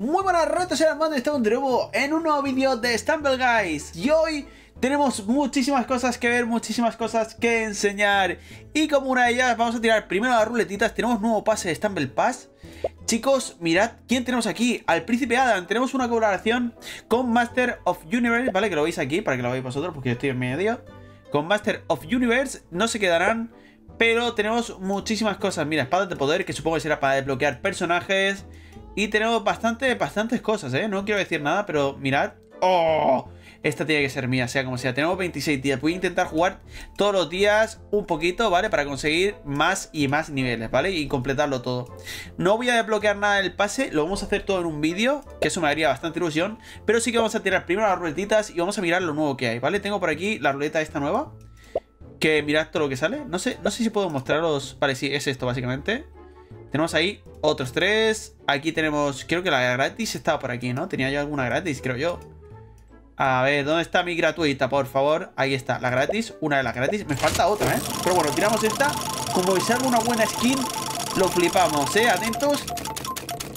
Muy buenas ratos, y Armando, estamos de nuevo en un nuevo vídeo de Stumble Guys. Y hoy tenemos muchísimas cosas que ver, muchísimas cosas que enseñar. Y como una de ellas, vamos a tirar primero las ruletitas. Tenemos nuevo pase de Stumble Pass. Chicos, mirad quién tenemos aquí. Al Príncipe Adam. Tenemos una colaboración con Master of Universe, ¿vale? Que lo veis aquí, para que lo veáis vosotros, porque yo estoy en medio. Con Master of Universe no se quedarán, pero tenemos muchísimas cosas. Mira, espadas de poder, que supongo que será para desbloquear personajes. Y tenemos bastantes cosas, ¿eh? No quiero decir nada, pero mirad. ¡Oh! Esta tiene que ser mía, sea como sea. Tenemos 26 días. Voy a intentar jugar todos los días un poquito, ¿vale? Para conseguir más y más niveles, ¿vale? Y completarlo todo. No voy a desbloquear nada del pase. Lo vamos a hacer todo en un vídeo, que eso me haría bastante ilusión. Pero sí que vamos a tirar primero las ruletitas y vamos a mirar lo nuevo que hay, ¿vale? Tengo por aquí la ruleta esta nueva, que mirad todo lo que sale. No sé si puedo mostraros. Vale, sí, es esto básicamente. Tenemos ahí otros tres. Aquí tenemos, creo que la gratis estaba por aquí, ¿no? Tenía yo alguna gratis, creo yo. A ver, ¿dónde está mi gratuita, por favor? Ahí está, la gratis, una de las gratis. Me falta otra, ¿eh? Pero bueno, tiramos esta. Como es algo una buena skin, lo flipamos, ¿eh? Atentos.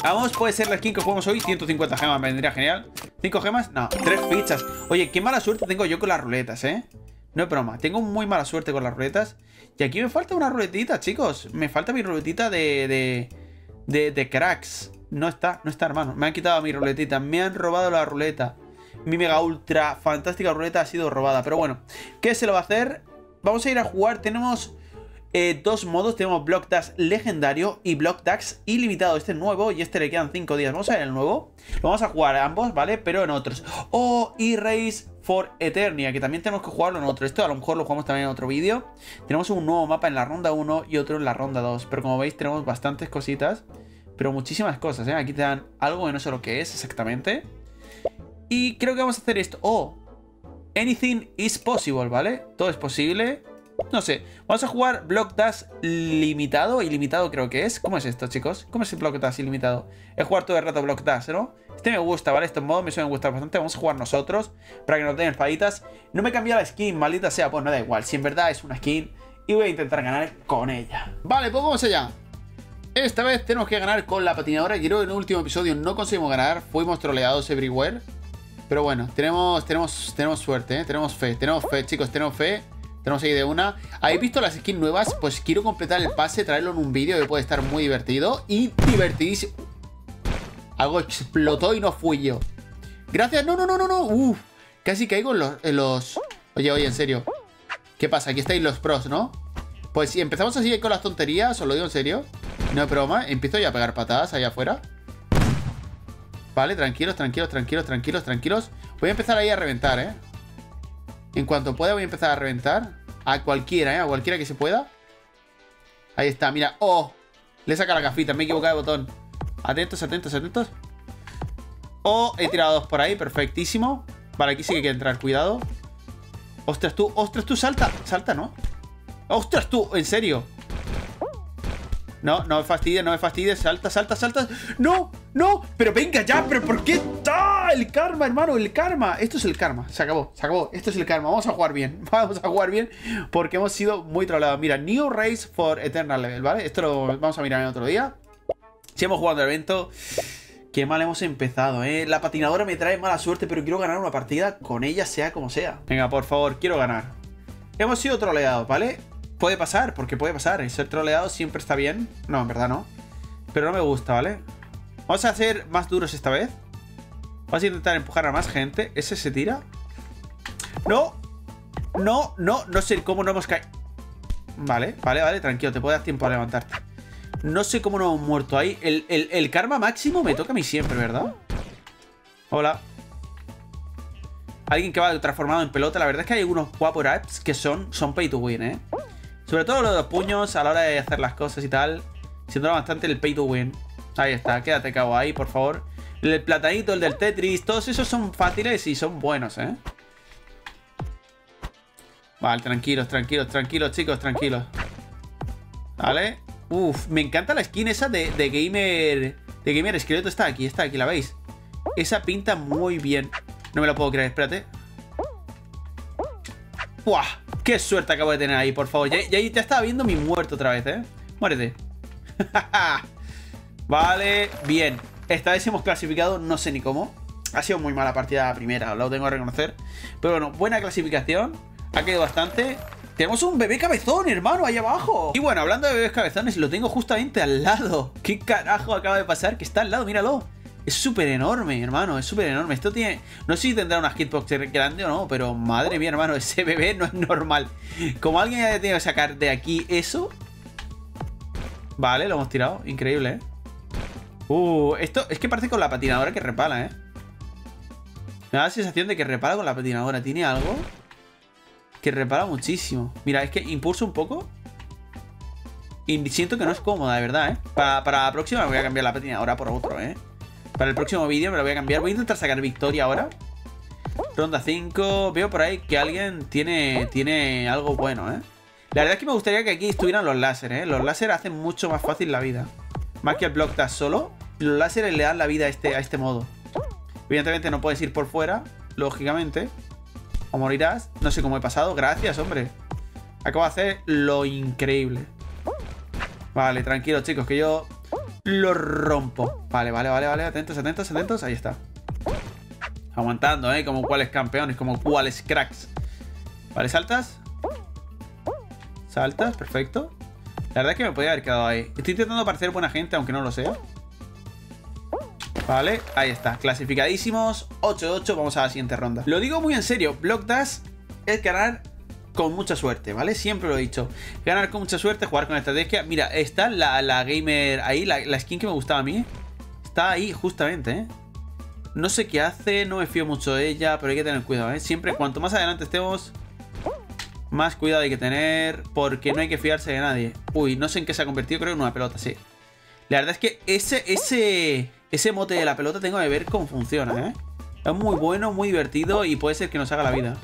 Vamos, puede ser la skin que jugamos hoy. 150 gemas, me vendría genial. 5 gemas, no, 3 fichas. Oye, qué mala suerte tengo yo con las ruletas, ¿eh? No es broma, tengo muy mala suerte con las ruletas. Y aquí me falta una ruletita, chicos. Me falta mi ruletita de cracks. No está, hermano. Me han quitado mi ruletita, me han robado la ruleta. Mi mega ultra fantástica ruleta ha sido robada. Pero bueno, ¿qué se lo va a hacer? Vamos a ir a jugar. Tenemos dos modos. Tenemos Block Dash legendario y Block Dash ilimitado. Este es nuevo y este le quedan 5 días. Vamos a ver el nuevo. Lo vamos a jugar a ambos, ¿vale? Pero en otros. Oh, y Race for Eternia, que también tenemos que jugarlo en otro. Esto a lo mejor lo jugamos también en otro vídeo. Tenemos un nuevo mapa en la ronda 1 y otro en la ronda 2. Pero como veis tenemos bastantes cositas. Pero muchísimas cosas, ¿eh? Aquí te dan algo que no sé lo que es exactamente. Y creo que vamos a hacer esto. Oh, anything is possible, ¿vale? Todo es posible. No sé. Vamos a jugar Block Dash limitado. Ilimitado creo que es. ¿Cómo es esto, chicos? ¿Cómo es el Block Dash ilimitado? Es jugar todo el rato Block Dash, ¿no? Este me gusta, ¿vale? Estos modos me suelen gustar bastante. Vamos a jugar nosotros para que nos den espaditas. No me he cambiado la skin, maldita sea. Pues no da igual. Si en verdad es una skin y voy a intentar ganar con ella. Vale, pues vamos allá. Esta vez tenemos que ganar con la patinadora. Creo que en el último episodio no conseguimos ganar. Fuimos troleados everywhere. Pero bueno, tenemos suerte, ¿eh? Tenemos fe, chicos, tenemos fe. Tenemos ahí de una. ¿Habéis visto las skins nuevas? Pues quiero completar el pase, traerlo en un vídeo que puede estar muy divertido. Y divertidísimo. Algo explotó y no fui yo. Gracias, no. Uf, casi caigo en los... Oye, en serio. ¿Qué pasa? Aquí estáis los pros, ¿no? Pues si empezamos así con las tonterías, os lo digo en serio. No es broma, empiezo ya a pegar patadas allá afuera. Vale, tranquilos. Voy a empezar ahí a reventar, ¿eh? En cuanto pueda voy a empezar a reventar. A cualquiera, ¿eh? A cualquiera que se pueda. Ahí está, mira. ¡Oh! Le saca la gafita, me he equivocado de botón. Atentos. ¡Oh! He tirado dos por ahí, perfectísimo. Vale, aquí sí que hay que entrar, cuidado. ¡Ostras tú! ¡Salta, no! ¡Ostras tú! ¿En serio? No, no me fastidies. Salta. ¡No! Pero venga ya, pero ¿por qué está? El karma, hermano, el karma. Esto es el karma, se acabó. Esto es el karma, vamos a jugar bien. Porque hemos sido muy troleados. Mira, New Race for Eternal Level, ¿vale? Esto lo vamos a mirar en otro día. Si hemos jugado el evento. Qué mal hemos empezado, ¿eh? La patinadora me trae mala suerte, pero quiero ganar una partida con ella, sea como sea. Venga, por favor, quiero ganar. Hemos sido troleados, ¿vale? Puede pasar, porque puede pasar. El ser troleado siempre está bien. No, en verdad no. Pero no me gusta, ¿vale? Vamos a hacer más duros esta vez. Vamos a intentar empujar a más gente. ¿Ese se tira? No sé cómo no hemos caído. Vale, tranquilo. Te puede dar tiempo a levantarte. No sé cómo no hemos muerto ahí. El karma máximo me toca a mí siempre, ¿verdad? Hola. Alguien que va transformado en pelota. La verdad es que hay unos power-ups que son pay to win, ¿eh? Sobre todo lo de los puños a la hora de hacer las cosas y tal. Siento bastante el pay to win. Ahí está, quédate cabo ahí, por favor. El platanito, el del Tetris, todos esos son fáciles y son buenos, ¿eh? Vale, tranquilos, chicos, tranquilos. Vale. Uf, me encanta la skin esa de Gamer... De Gamer Esqueleto, está aquí, ¿la veis? Esa pinta muy bien. No me lo puedo creer, espérate. ¡Buah! ¡Qué suerte acabo de tener ahí, por favor! Ya te estaba viendo mi muerto otra vez, ¿eh? Muérete. Vale, bien. Esta vez hemos clasificado, no sé ni cómo. Ha sido muy mala partida la primera, lo tengo que reconocer. Pero bueno, buena clasificación. Ha quedado bastante. Tenemos un bebé cabezón, hermano, ahí abajo. Y bueno, hablando de bebés cabezones, lo tengo justamente al lado. ¿Qué carajo acaba de pasar? Que está al lado, míralo. Es súper enorme, hermano, es súper enorme. Esto tiene... No sé si tendrá una hitbox grande o no, pero madre mía, hermano, ese bebé no es normal. Como alguien haya tenido que sacar de aquí eso... Vale, lo hemos tirado. Increíble, ¿eh? Esto es que parece con la patinadora que repala, ¿eh? Me da la sensación de que repara con la patinadora. Tiene algo que repara muchísimo. Mira, es que impulso un poco y siento que no es cómoda, de verdad, ¿eh? Para la próxima me voy a cambiar la patinadora por otro, ¿eh? Para el próximo vídeo me la voy a cambiar. Voy a intentar sacar victoria ahora. Ronda 5. Veo por ahí que alguien tiene algo bueno, ¿eh? La verdad es que me gustaría que aquí estuvieran los láseres, ¿eh? Los láseres hacen mucho más fácil la vida. Más que el Block Dash solo, los láseres le dan la vida a este modo. Evidentemente no puedes ir por fuera, lógicamente. O morirás. No sé cómo he pasado. Gracias, hombre. Acabo de hacer lo increíble. Vale, tranquilos, chicos, que yo lo rompo. Vale. Atentos, atentos, atentos. Ahí está. Aguantando, ¿eh? Como cuáles campeones, como cuáles cracks. Vale, saltas. Saltas, perfecto. La verdad es que me podía haber quedado ahí. Estoy intentando parecer buena gente, aunque no lo sea. Vale, ahí está. Clasificadísimos. 8-8. Vamos a la siguiente ronda. Lo digo muy en serio. Block Dash es ganar con mucha suerte, ¿vale? Siempre lo he dicho. Ganar con mucha suerte, jugar con estrategia. Mira, está la gamer ahí, la skin que me gustaba a mí. Está ahí justamente, ¿eh? No sé qué hace, no me fío mucho de ella, pero hay que tener cuidado, ¿eh? Siempre, cuanto más adelante estemos... Más cuidado hay que tener, porque no hay que fiarse de nadie. Uy, no sé en qué se ha convertido, creo en una pelota, sí. La verdad es que ese mote de la pelota tengo que ver cómo funciona, ¿eh? Es muy bueno, muy divertido y puede ser que nos haga la vida.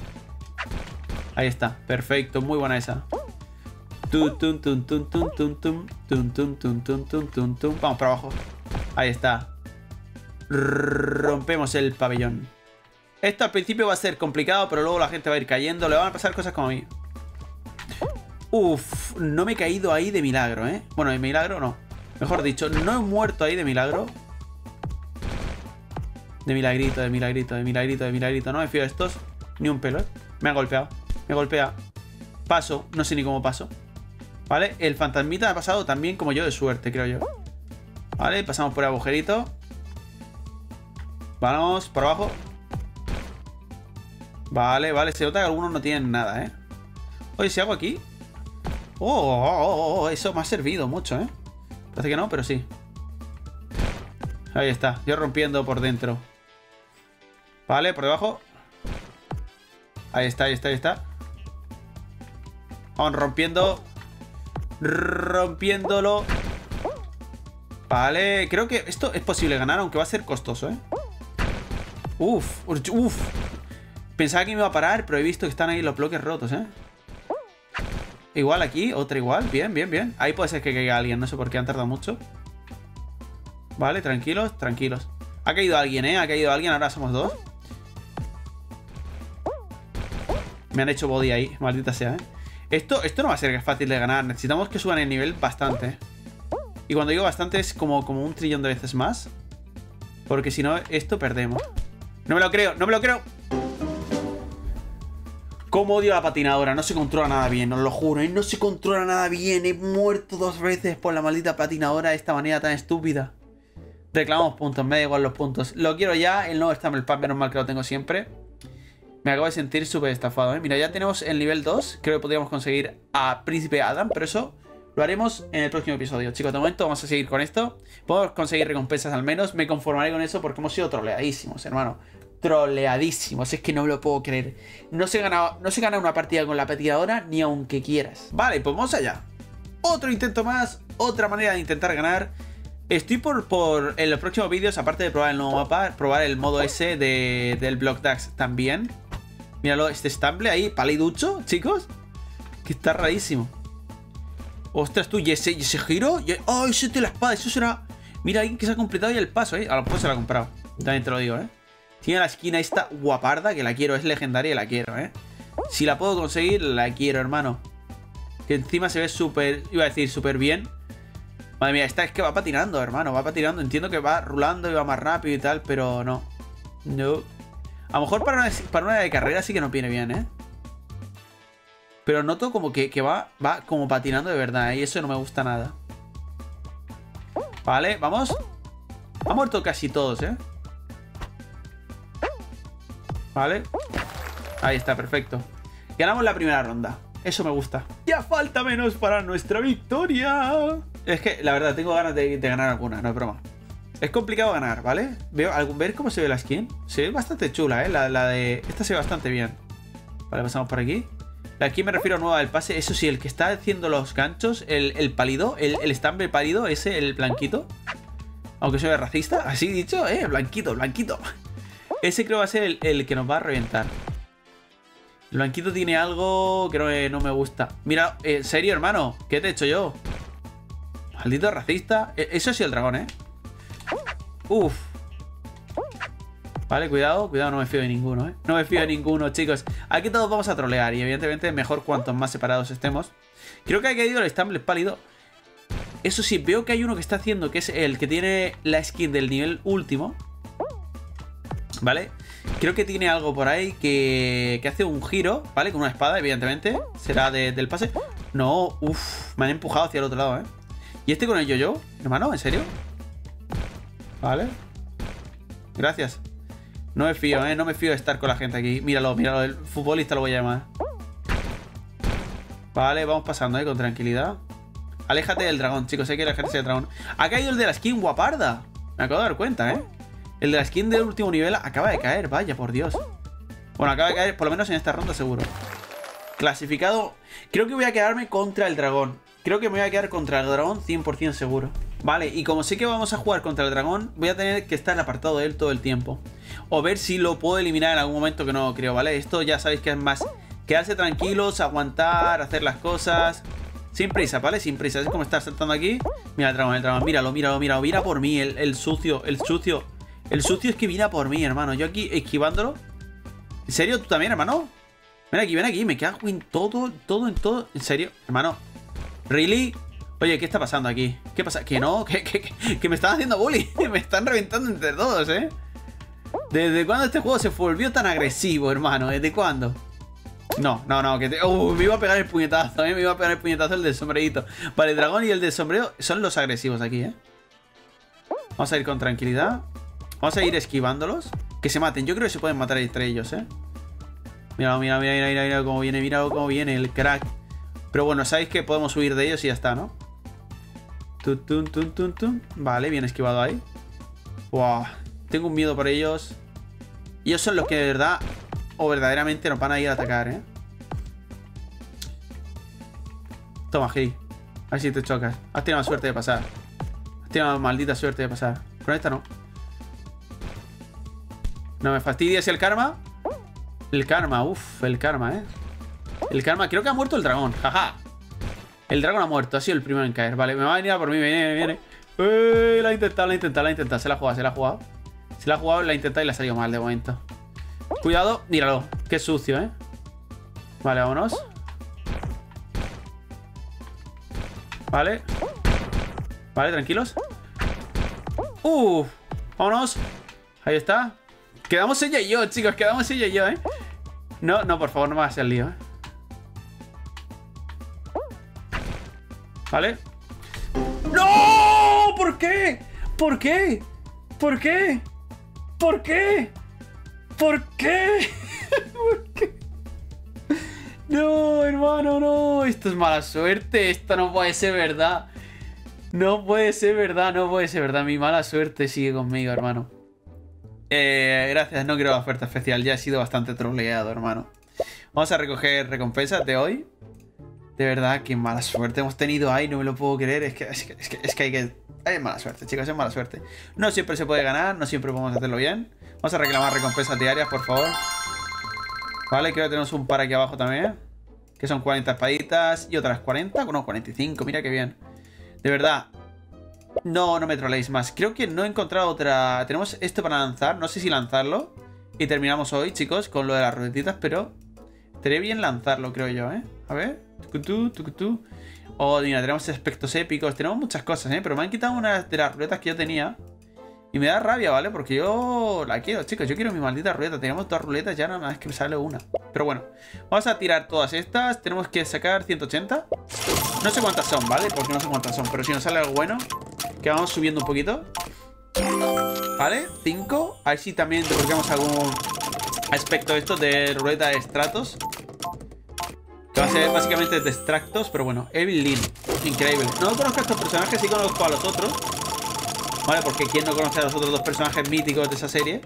Ahí está, perfecto, muy buena esa. Vamos para abajo. Ahí está. Rompemos el pabellón. Esto al principio va a ser complicado, pero luego la gente va a ir cayendo. Le van a pasar cosas como a mí. Uf, no me he caído ahí de milagro, ¿eh? Bueno, de milagro no. Mejor dicho, no he muerto ahí de milagro. De milagrito, de milagrito, de milagrito, de milagrito. No me fío de estos ni un pelo, ¿eh? Me ha golpeado. Me golpea. Paso. No sé ni cómo paso. ¿Vale? El fantasmita ha pasado también como yo de suerte, creo yo. ¿Vale? Pasamos por el agujerito. Vamos por abajo. Vale, se nota que algunos no tienen nada, ¿eh? Oye, si hago aquí... eso me ha servido mucho, ¿eh? Parece que no, pero sí. Ahí está, yo rompiendo por dentro. Vale, por debajo. Ahí está, ahí está, ahí está. Vamos rompiendo. Rompiéndolo. Vale, creo que esto es posible ganar, aunque va a ser costoso, ¿eh? Uf. Pensaba que me iba a parar, pero he visto que están ahí los bloques rotos, ¿eh? Igual aquí, otra igual. Bien. Ahí puede ser que caiga alguien. No sé por qué han tardado mucho. Vale, tranquilos, tranquilos. Ha caído alguien, ¿eh? Ha caído alguien. Ahora somos dos. Me han hecho body ahí. Maldita sea, ¿eh? Esto no va a ser fácil de ganar. Necesitamos que suban el nivel bastante. Y cuando digo bastante es como un trillón de veces más. Porque si no, esto perdemos. No me lo creo, no me lo creo. Cómo odio la patinadora, no se controla nada bien, os lo juro, ¿eh? No se controla nada bien, he muerto 2 veces por la maldita patinadora de esta manera tan estúpida. Reclamamos puntos, me da igual los puntos. Lo quiero ya, el nuevo Stumble Pass, menos mal que lo tengo siempre. Me acabo de sentir súper estafado, ¿eh? Mira, ya tenemos el nivel 2, creo que podríamos conseguir a Príncipe Adam, pero eso lo haremos en el próximo episodio. Chicos, de momento vamos a seguir con esto, podemos conseguir recompensas al menos, me conformaré con eso porque hemos sido troleadísimos, hermano. Troleadísimos, es que no me lo puedo creer. No se gana una partida con la patinadora ni aunque quieras. Vale, pues vamos allá. Otro intento más, otra manera de intentar ganar. Estoy por en los próximos vídeos, aparte de probar el nuevo mapa, probar el modo ese del Block Dash también. Míralo, este Stumble ahí, paliducho, chicos. Que está rarísimo. Ostras, tú, ¿y ese giro? ¡Ay, eso es de la espada! Eso será... Mira, alguien que se ha completado ya el paso, ¿eh? A lo mejor se lo ha comprado. También te lo digo, ¿eh? Tiene la esquina esta guaparda que la quiero. Es legendaria y la quiero, ¿eh? Si la puedo conseguir, la quiero, hermano. Que encima se ve súper... Iba a decir súper bien. Madre mía, esta es que va patinando, hermano. Va patinando. Entiendo que va rulando y va más rápido y tal, pero no. No. A lo mejor para una de carrera sí que no viene bien, ¿eh? Pero noto como que va como patinando de verdad, ¿eh? Y eso no me gusta nada. Vale, vamos. Ha muerto casi todos, ¿eh? Vale. Ahí está, perfecto. Ganamos la primera ronda. Eso me gusta. Ya falta menos para nuestra victoria. Es que, la verdad, tengo ganas de ganar alguna, no es broma. Es complicado ganar, ¿vale? ¿Ver cómo se ve la skin? Se ve bastante chula, ¿eh? La de... Esta se ve bastante bien. Vale, pasamos por aquí. La skin me refiero a nueva del pase. Eso sí, el que está haciendo los ganchos, el pálido, el stumble pálido, ese, el blanquito. Aunque se ve racista, así dicho, ¿eh? Blanquito, blanquito. Ese creo va a ser el que nos va a reventar. El blanquito tiene algo que no me gusta. Mira, en serio, hermano, ¿qué te he hecho yo? Maldito racista. Eso sí, el dragón, ¿eh? Uf. Vale, cuidado, cuidado, no me fío de ninguno, ¿eh? No me fío de ninguno, chicos. Aquí todos vamos a trolear y evidentemente mejor cuantos más separados estemos. Creo que ha caído el stumble pálido. Eso sí, veo que hay uno que está haciendo, que es el que tiene la skin del nivel último. ¿Vale? Creo que tiene algo por ahí que hace un giro, ¿vale? Con una espada, evidentemente. Será del pase. No, uff, me han empujado hacia el otro lado, ¿eh? ¿Y este con el yo-yo? Hermano, ¿en serio? Vale. Gracias. No me fío, ¿eh? No me fío de estar con la gente aquí. Míralo, míralo. El futbolista lo voy a llamar. Vale, vamos pasando, ¿eh? Con tranquilidad. Aléjate del dragón, chicos. Hay que alejarse del dragón. Ha caído el de la skin guaparda. Me acabo de dar cuenta, ¿eh? El de la skin del último nivel acaba de caer. Vaya, por Dios. Bueno, acaba de caer, por lo menos en esta ronda seguro. Clasificado. Creo que voy a quedarme contra el dragón. Creo que me voy a quedar contra el dragón 100% seguro. Vale, y como sé que vamos a jugar contra el dragón, voy a tener que estar apartado de él todo el tiempo. O ver si lo puedo eliminar en algún momento, que no creo, ¿vale? Esto ya sabéis que es más quedarse tranquilos, aguantar, hacer las cosas... Sin prisa, ¿vale? Sin prisa. Es como estar saltando aquí. Mira el dragón, el dragón. Míralo, míralo, míralo. Mira por mí, el sucio, el sucio. El sucio es que viene a por mí, hermano. Yo aquí esquivándolo. ¿En serio? ¿Tú también, hermano? Ven aquí, ven aquí. Me cago en todo, todo, en todo. ¿En serio? Hermano. ¿Really? Oye, ¿qué está pasando aquí? ¿Qué pasa? Que no, que me están haciendo bullying. Me están reventando entre todos, ¿eh? ¿Desde cuándo este juego se volvió tan agresivo, hermano? ¿Desde cuándo? No, no, no, que te... me iba a pegar el puñetazo, me iba a pegar el puñetazo el del sombrerito. Vale, el dragón y el del sombrero son los agresivos aquí, ¿eh? Vamos a ir con tranquilidad. Vamos a ir esquivándolos. Que se maten, yo creo que se pueden matar entre ellos, ¿eh? Mira, mira, mira, mira, mira, mira cómo viene, mira cómo viene el crack. Pero bueno, sabéis que podemos huir de ellos y ya está, ¿no? Tum, tum, tum, tum, tum. Vale, bien esquivado ahí. Wow, tengo un miedo por ellos. Ellos son los que de verdad... O verdaderamente nos van a ir a atacar, ¿eh? Toma, Gil. A ver si te chocas. Has tenido la suerte de pasar. Has tenido la maldita suerte de pasar. Con esta no. No me fastidies el karma. El karma, uff, el karma, ¿eh? El karma, creo que ha muerto el dragón. Jaja. El dragón ha muerto, ha sido el primero en caer. Vale, me va a venir a por mí, viene, viene. La ha intentado, la ha intentado, la ha intentado. Se la ha jugado, se la ha jugado. Se la ha jugado, la ha intentado y la ha salido mal de momento. Cuidado, míralo, qué sucio, ¿eh? Vale, vámonos. Vale. Vale, tranquilos. Vámonos. Ahí está. Quedamos ella y yo, chicos, quedamos ella y yo, ¿eh? No, no, por favor, no me hagas el lío, ¿eh? Vale. ¡No! ¿Por qué? ¿Por qué? ¿Por qué? ¿Por qué? ¿Por qué? ¿Por qué? No, hermano, no. Esto es mala suerte. Esto no puede ser verdad. No puede ser verdad, no puede ser verdad. Mi mala suerte sigue conmigo, hermano. Gracias, no quiero la oferta especial. Ya he sido bastante troleado, hermano. Vamos a recoger recompensas de hoy. De verdad, qué mala suerte hemos tenido. Ay, no me lo puedo creer. Es que hay que... Es mala suerte, chicos, es mala suerte. No siempre se puede ganar, no siempre podemos hacerlo bien. Vamos a reclamar recompensas diarias, por favor. Vale, creo que tenemos un par aquí abajo también. Que son 40 espaditas y otras 40, no, 45, mira qué bien. De verdad. No, no me troleéis más. Creo que no he encontrado otra... Tenemos esto para lanzar, no sé si lanzarlo. Y terminamos hoy, chicos, con lo de las ruletitas, pero... Estaría bien lanzarlo, creo yo, ¿eh? A ver... Tucutú, tucutú. Oh, mira, tenemos aspectos épicos. Tenemos muchas cosas, ¿eh? Pero me han quitado una de las ruletas que yo tenía. Y me da rabia, ¿vale? Porque yo la quiero, chicos. Yo quiero mi maldita ruleta. Tenemos dos ruletas ya, nada más que me sale una. Pero bueno, vamos a tirar todas estas. Tenemos que sacar 180. No sé cuántas son, ¿vale? Porque no sé cuántas son. Pero si nos sale algo bueno, que vamos subiendo un poquito. ¿Vale? 5. A ver si también desbloqueamos algún aspecto de esto de ruleta de estratos. Que va a ser básicamente de extractos, pero bueno. Evil Lynn. Increíble. No conozco a estos personajes, sí conozco a los otros. Vale, porque quién no conoce a los otros dos personajes míticos de esa serie.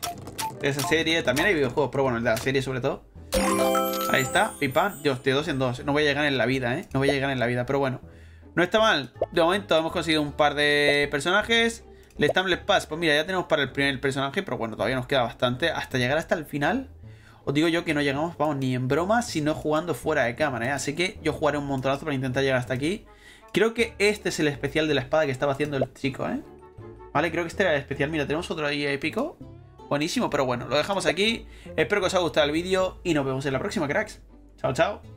De esa serie. También hay videojuegos, pero bueno, el de la serie sobre todo. Ahí está. Pipan. Dios, de 2 en 2. No voy a llegar en la vida, ¿eh? No voy a llegar en la vida, pero bueno. No está mal. De momento hemos conseguido un par de personajes. El Stumble Pass. Pues mira, ya tenemos para el primer personaje, pero bueno, todavía nos queda bastante. Hasta llegar hasta el final. Os digo yo que no llegamos, vamos, ni en broma, sino jugando fuera de cámara, ¿eh? Así que yo jugaré un montonazo para intentar llegar hasta aquí. Creo que este es el especial de la espada que estaba haciendo el chico, ¿eh? Vale, creo que este era el especial. Mira, tenemos otro ahí épico. Buenísimo, pero bueno, lo dejamos aquí. Espero que os haya gustado el vídeo y nos vemos en la próxima, cracks. Chao, chao.